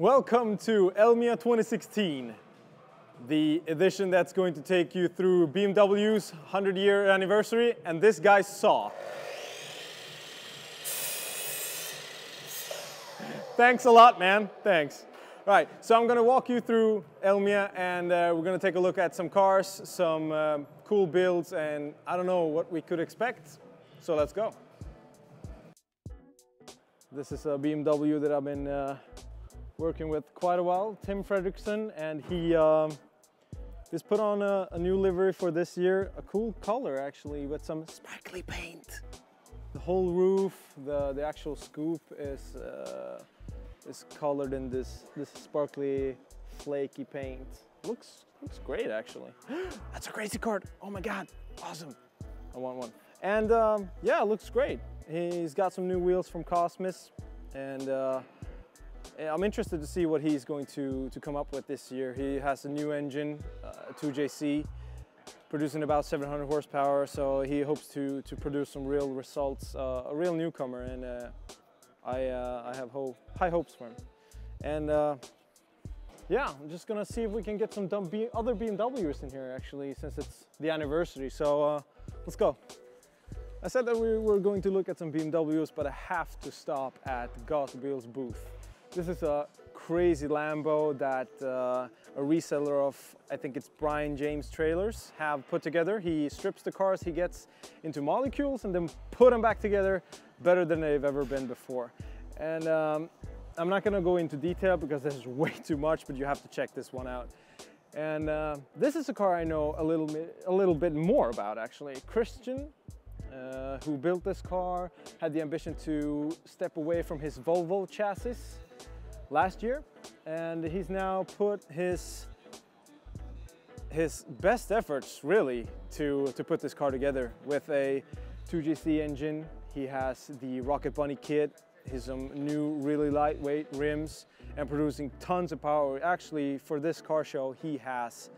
Welcome to Elmia 2016, the edition that's going to take you through BMW's 100-year anniversary and this guy's saw. Thanks a lot, man. Thanks. All right, so I'm going to walk you through Elmia and we're going to take a look at some cars, some cool builds, and I don't know what we could expect. So let's go. This is a BMW that I've been working with quite a while, Tim Fredrickson, and he has put on a new livery for this year, a cool color actually, with some sparkly paint. The whole roof, the actual scoop is colored in this sparkly, flaky paint. Looks great actually. That's a crazy card. Oh my god, awesome! I want one. And yeah, it looks great. He's got some new wheels from Cosmos, and I'm interested to see what he's going to come up with this year. He has a new engine, 2JZ, producing about 700 horsepower, so he hopes to produce some real results, a real newcomer, and I have high hopes for him. And yeah, I'm just gonna see if we can get some other BMWs in here actually, since it's the anniversary, so let's go. I said that we were going to look at some BMWs, but I have to stop at Goss Bill's booth. This is a crazy Lambo that a reseller of, I think it's Brian James Trailers, have put together. He strips the cars he gets into molecules and then put them back together better than they've ever been before. And I'm not gonna go into detail because this is way too much, but you have to check this one out. And this is a car I know a little bit more about actually. Christian, who built this car, had the ambition to step away from his Volvo chassis last year, and he's now put his best efforts really to put this car together with a 2JZ engine. He has the Rocket Bunny kit, his new really lightweight rims, and producing tons of power. Actually, for this car show, he has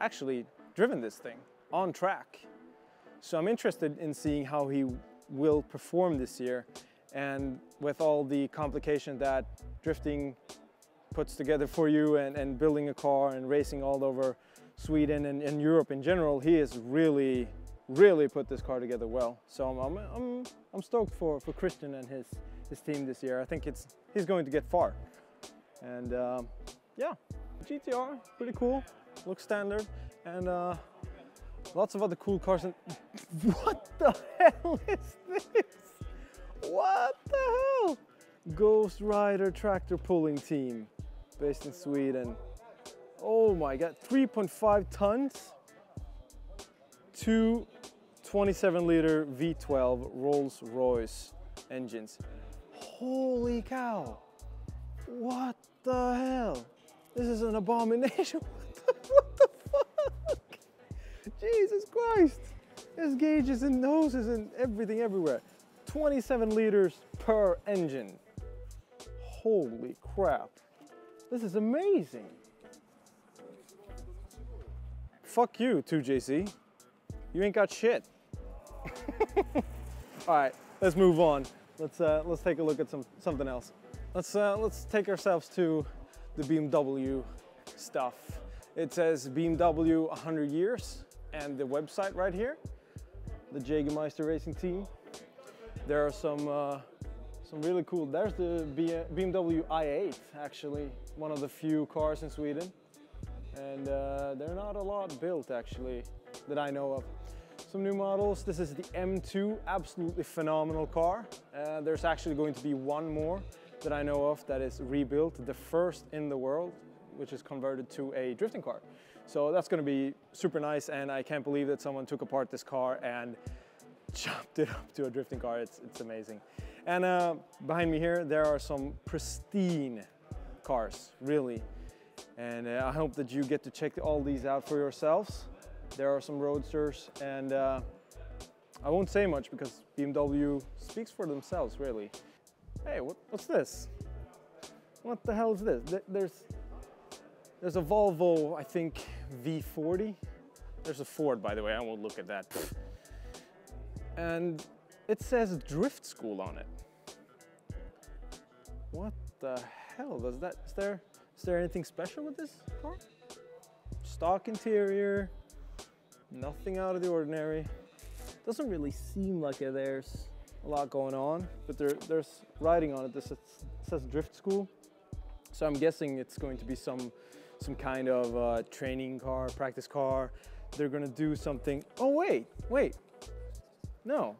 actually driven this thing on track. So I'm interested in seeing how he will perform this year. And with all the complication that drifting puts together for you and building a car and racing all over Sweden and Europe in general, he has really, really put this car together well. So I'm stoked for Christian and his team this year. I think he's going to get far. And yeah, GTR, pretty cool, looks standard. And lots of other cool cars. And what the hell is this? What the hell? Ghost Rider tractor pulling team based in Sweden. Oh my god, 3.5 tons, 2 27-liter V12 Rolls-Royce engines. Holy cow, what the hell? This is an abomination. What the fuck? Jesus Christ, there's gauges and noses and everything everywhere. 27 liters per engine. Holy crap. This is amazing. Fuck you, 2JZ. You ain't got shit. All right, let's move on. Let's take a look at something else. Let's take ourselves to the BMW stuff. It says BMW 100 years and the website right here. The Jägermeister racing team. There are some really cool, there's the BMW i8 actually, one of the few cars in Sweden. And they're not a lot built actually, that I know of. Some new models, this is the M2, absolutely phenomenal car. There's actually going to be one more that I know of that is rebuilt, the first in the world, which is converted to a drifting car. So that's gonna be super nice, and I can't believe that someone took apart this car and chopped it up to a drifting car. It's amazing. And behind me here, there are some pristine cars, really. And I hope that you get to check all these out for yourselves. There are some roadsters, and I won't say much because BMW speaks for themselves, really. Hey, what's this? What the hell is this? There's a Volvo, I think, V40. There's a Ford, by the way, I won't look at that. And it says Drift School on it. What the hell does that? Is there anything special with this car? Stock interior, nothing out of the ordinary. Doesn't really seem like there's a lot going on, but there's writing on it that says drift school. So I'm guessing it's going to be some kind of training car, practice car. They're gonna do something. Oh wait, wait, no.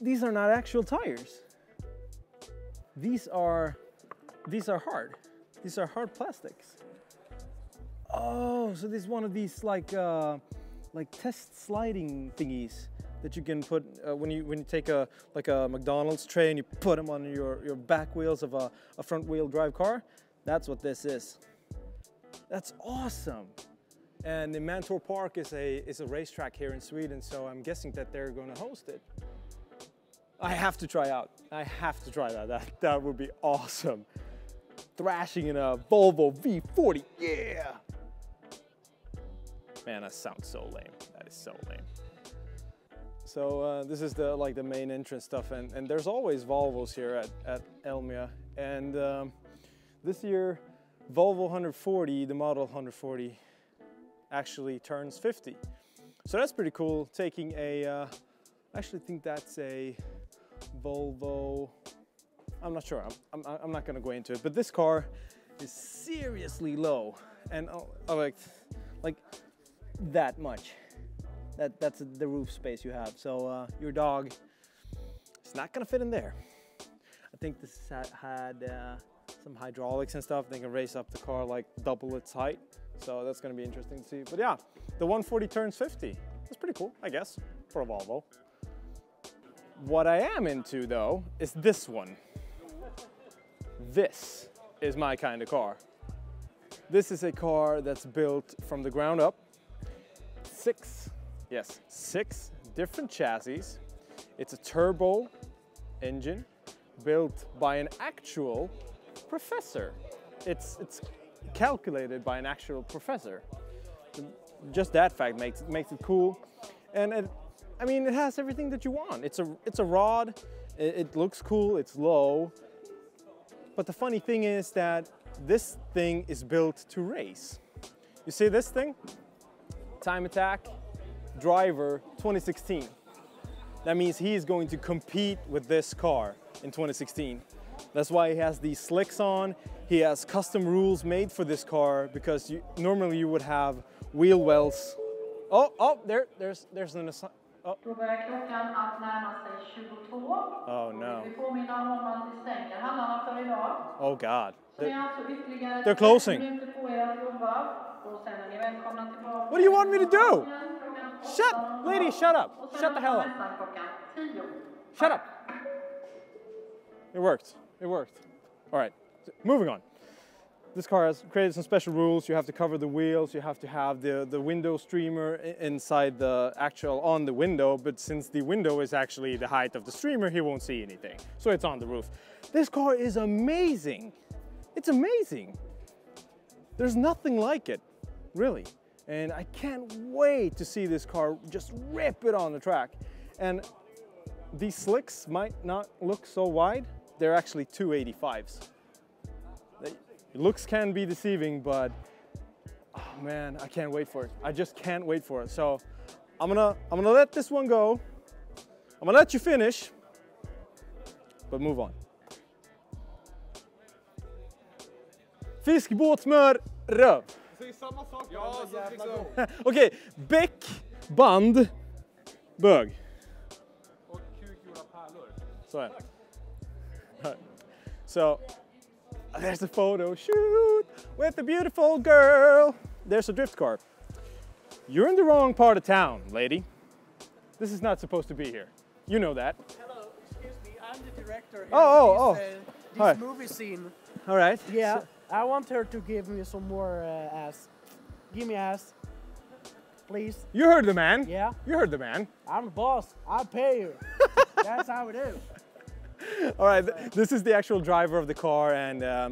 These are not actual tires. These are hard. These are hard plastics. Oh, so this is one of these like test sliding thingies that you can put when you take a like a McDonald's tray and you put them on your back wheels of a front wheel drive car. That's what this is. That's awesome. And the Mantor Park is a racetrack here in Sweden, so I'm guessing that they're going to host it. I have to try out. I have to try that. That would be awesome. Thrashing in a Volvo V40, yeah. Man, that sounds so lame. That is so lame. So this is the main entrance stuff, and there's always Volvos here at Elmia. And this year, Volvo 140, the model 140, actually turns 50. So that's pretty cool, taking a, I actually think that's a Volvo, I'm not sure, I'm not gonna go into it, but this car is seriously low. And I like that much. That's the roof space you have. So your dog, it's not gonna fit in there. I think this had some hydraulics and stuff. They can raise up the car like double its height. So that's gonna be interesting to see. But yeah, the 140 turns 50. That's pretty cool, I guess, for a Volvo. What I am into though, is this one. This is my kind of car. This is a car that's built from the ground up. Six different chassis. It's a turbo engine built by an actual professor. It's calculated by an actual professor. Just that fact makes it cool. And I mean, it has everything that you want. It's a rod, it looks cool, it's low. But the funny thing is that this thing is built to race. You see this thing? Time Attack, driver 2016. That means he is going to compete with this car in 2016. That's why he has these slicks on. He has custom rules made for this car because normally you would have wheel wells. Oh, there's an assign. Oh. Oh no. Oh God. They're closing. What do you want me to do? Shut, lady, shut up. Shut the hell up. Shut up. It worked. It worked. All right, moving on. This car has created some special rules. You have to cover the wheels. You have to have the window streamer inside the actual on the window. But since the window is actually the height of the streamer, he won't see anything. So it's on the roof. This car is amazing. It's amazing. There's nothing like it, really. And I can't wait to see this car just rip it on the track. And these slicks might not look so wide. They're actually 285s. Looks can be deceiving, but oh man, I can't wait for it. I just can't wait for it. So I'm gonna let this one go. I'm gonna let you finish, but move on. Fiskbåtsmörröv. Okej, bäck, band, bög. Och kukgjorda pärlor. Så här. So there's a photo shoot with the beautiful girl. There's a drift car. You're in the wrong part of town, lady. This is not supposed to be here. You know that. Hello, excuse me, I'm the director here. This movie scene. All right. Yeah, so I want her to give me some more ass. Give me ass, please. You heard the man. Yeah. You heard the man. I'm the boss. I pay you. That's how it is. All right, this is the actual driver of the car, and I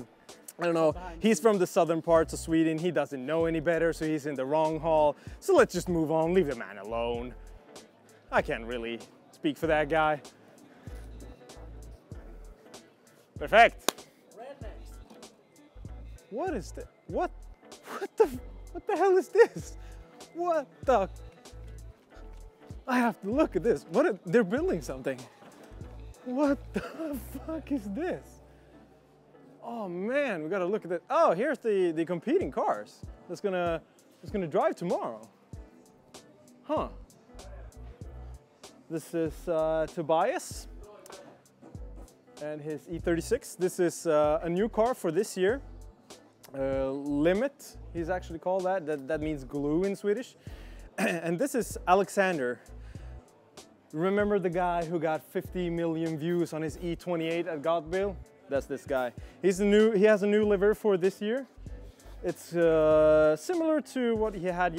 don't know, he's from the southern parts of Sweden. He doesn't know any better, so he's in the wrong hall. So let's just move on, leave the man alone. I can't really speak for that guy. Perfect. Redneck. What is that? What the hell is this? What the? I have to look at this. What? They're building something. What the fuck is this? Oh man, we gotta look at that. Oh, here's the competing cars that's gonna drive tomorrow. Huh. This is Tobias and his E36. This is a new car for this year. Limit, he's actually called that. That means glue in Swedish. And this is Alexander. Remember the guy who got 50 million views on his E28 at Gotville? That's this guy. He has a new livery for this year. It's similar to what he had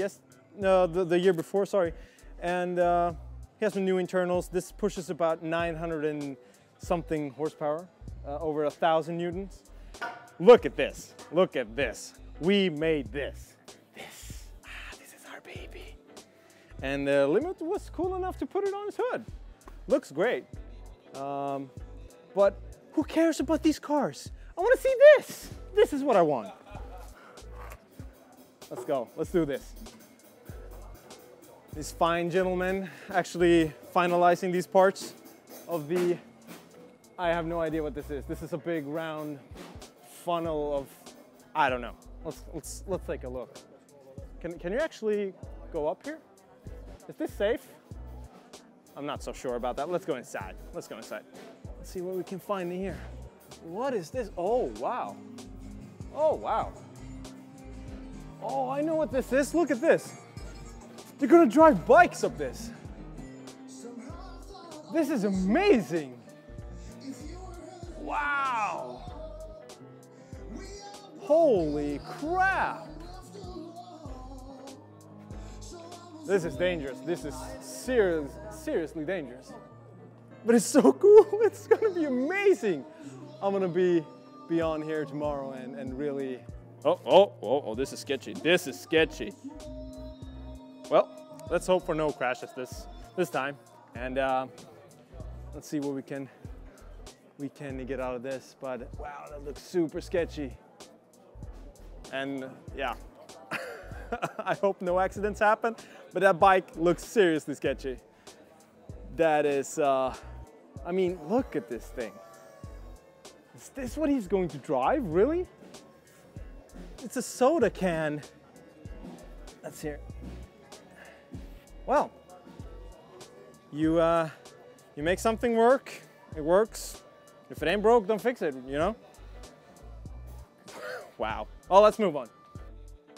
the year before, sorry. And he has some new internals. This pushes about 900 and something horsepower, over 1,000 newtons. Look at this. Look at this. We made this. This is our baby. And the Limit was cool enough to put it on his hood. Looks great. But who cares about these cars? I want to see this. This is what I want. Let's go. Let's do this. These fine gentlemen actually finalizing these parts of the... I have no idea what this is. This is a big round funnel of... I don't know. Let's take a look. Can you actually go up here? Is this safe? I'm not so sure about that. Let's go inside. Let's go inside. Let's see what we can find in here. What is this? Oh, wow. Oh, wow. Oh, I know what this is. Look at this. They're gonna drive bikes up this. This is amazing. Wow. Holy crap. This is dangerous. This is seriously dangerous. But it's so cool. It's gonna be amazing. I'm gonna be on here tomorrow and really... Oh, this is sketchy. This is sketchy. Well, let's hope for no crashes this time, and let's see what we can get out of this. But wow, that looks super sketchy. And yeah, I hope no accidents happen. But that bike looks seriously sketchy. That is, I mean, look at this thing. Is this what he's going to drive? Really? It's a soda can. That's here. Well, you make something work, it works. If it ain't broke, don't fix it, you know? Wow. Oh, let's move on.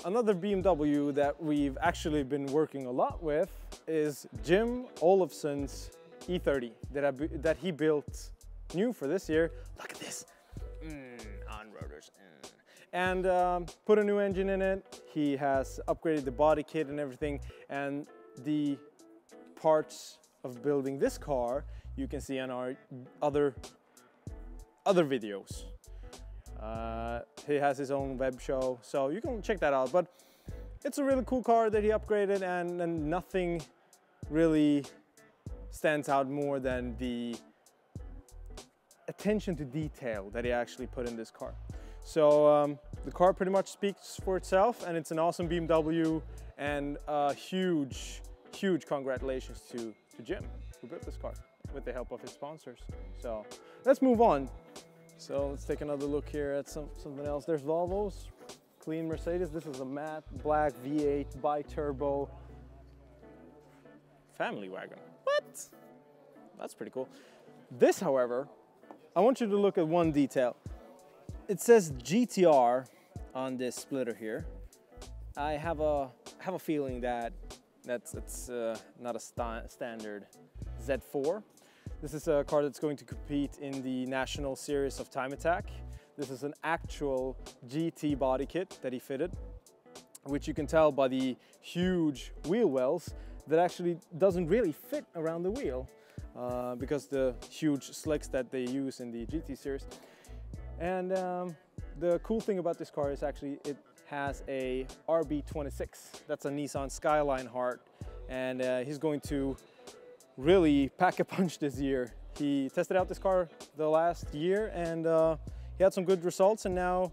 Another BMW that we've actually been working a lot with is Jim Olofsson's E30 that he built new for this year. Look at this. On rotors. And put a new engine in it. He has upgraded the body kit and everything. And the parts of building this car you can see on our other videos. He has his own web show, so you can check that out. But it's a really cool car that he upgraded, and nothing really stands out more than the attention to detail that he actually put in this car. So the car pretty much speaks for itself, and it's an awesome BMW, and a huge congratulations to Jim, who built this car with the help of his sponsors. So let's move on. So let's take another look here at something else. There's Volvos, clean Mercedes. This is a matte black V8 bi-turbo family wagon. What? That's pretty cool. This, however, I want you to look at one detail. It says GTR on this splitter here. I have a feeling that that's not a standard Z4. This is a car that's going to compete in the national series of Time Attack. This is an actual GT body kit that he fitted, which you can tell by the huge wheel wells that actually doesn't really fit around the wheel because the huge slicks that they use in the GT series. And the cool thing about this car is actually it has a RB26. That's a Nissan Skyline heart, and he's going to really pack a punch this year. He tested out this car the last year, and he had some good results, and now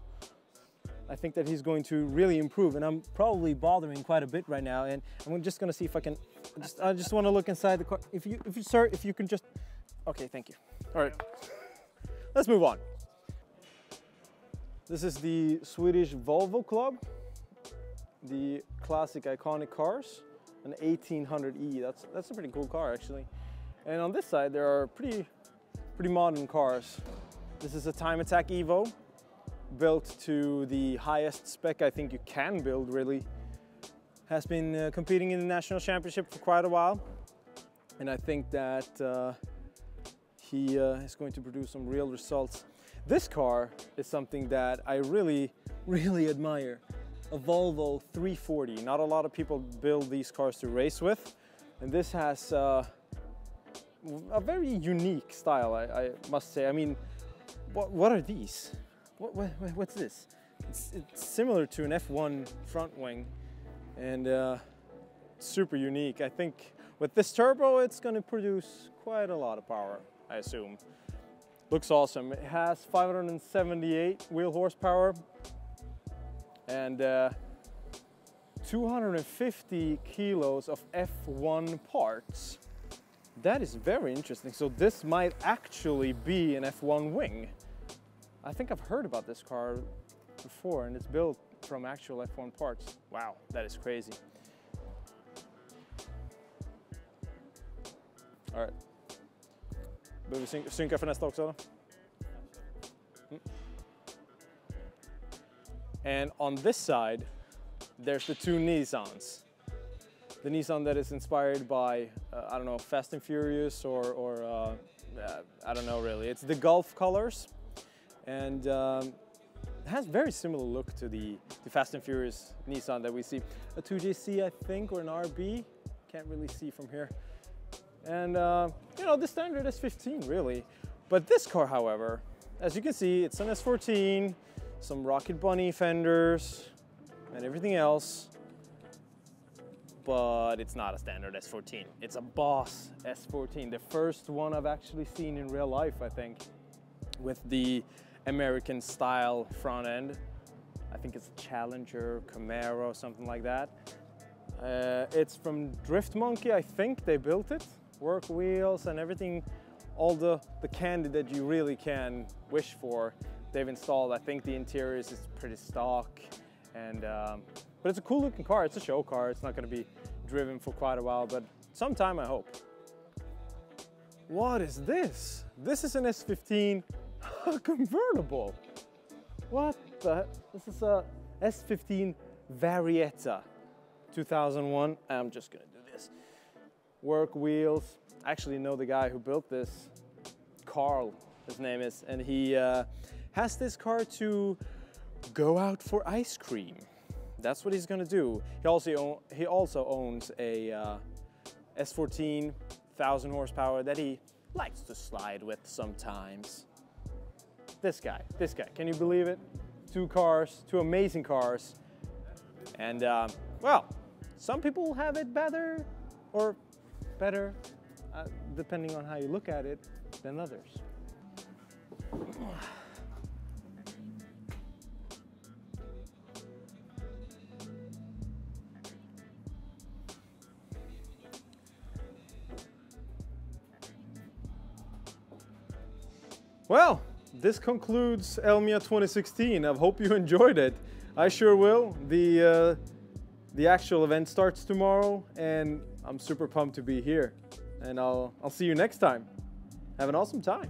I think that he's going to really improve, and I'm probably bothering quite a bit right now, and I'm just gonna see if I can, I just wanna look inside the car. If you, sir, if you can just, okay, thank you. All right, let's move on. This is the Swedish Volvo Club, the classic iconic cars, an 1800E, that's a pretty cool car actually. And on this side, there are pretty modern cars. This is a Time Attack Evo, built to the highest spec I think you can build, really. Has been competing in the national championship for quite a while, and I think that he is going to produce some real results. This car is something that I really, really admire. A Volvo 340. Not a lot of people build these cars to race with, and this has a very unique style, I must say. I mean, what are these? What's this? It's similar to an F1 front wing, and super unique. I think with this turbo, it's going to produce quite a lot of power, I assume. Looks awesome. It has 578 wheel horsepower and 250 kilos of F1 parts. That is very interesting. So this might actually be an F1 wing. I think I've heard about this car before, and it's built from actual F1 parts. Wow, that is crazy. All right. Behöver vi synka för nästa också? And on this side, there's the two Nissans. The Nissan that is inspired by, I don't know, Fast and Furious, or I don't know really. It's the Gulf colors. And it has very similar look to the Fast and Furious Nissan that we see. A 2JZ, I think, or an RB. Can't really see from here. And you know, the standard S15 really. But this car, however, as you can see, it's an S14, some Rocket Bunny fenders and everything else. But it's not a standard S14. It's a Boss S14, the first one I've actually seen in real life, I think, with the American style front end. I think it's Challenger, Camaro, something like that. It's from Drift Monkey, I think they built it. Work wheels and everything, all the candy that you really can wish for, they've installed. I think the interior is pretty stock, and but it's a cool looking car. It's a show car. It's not going to be driven for quite a while, but sometime I hope. What is this? This is an S15 convertible. What the? This is a S15 Varietta 2001. I'm just gonna do this. Work wheels. I actually know the guy who built this. Carl, his name is, and he has this car to go out for ice cream. That's what he's gonna do. He also owns a S14 1000 horsepower that he likes to slide with sometimes. This guy, can you believe it? Two cars, two amazing cars. And well, some people have it better or better, depending on how you look at it, than others. Well, this concludes Elmia 2016. I hope you enjoyed it. I sure will. The actual event starts tomorrow, and I'm super pumped to be here. And I'll see you next time. Have an awesome time.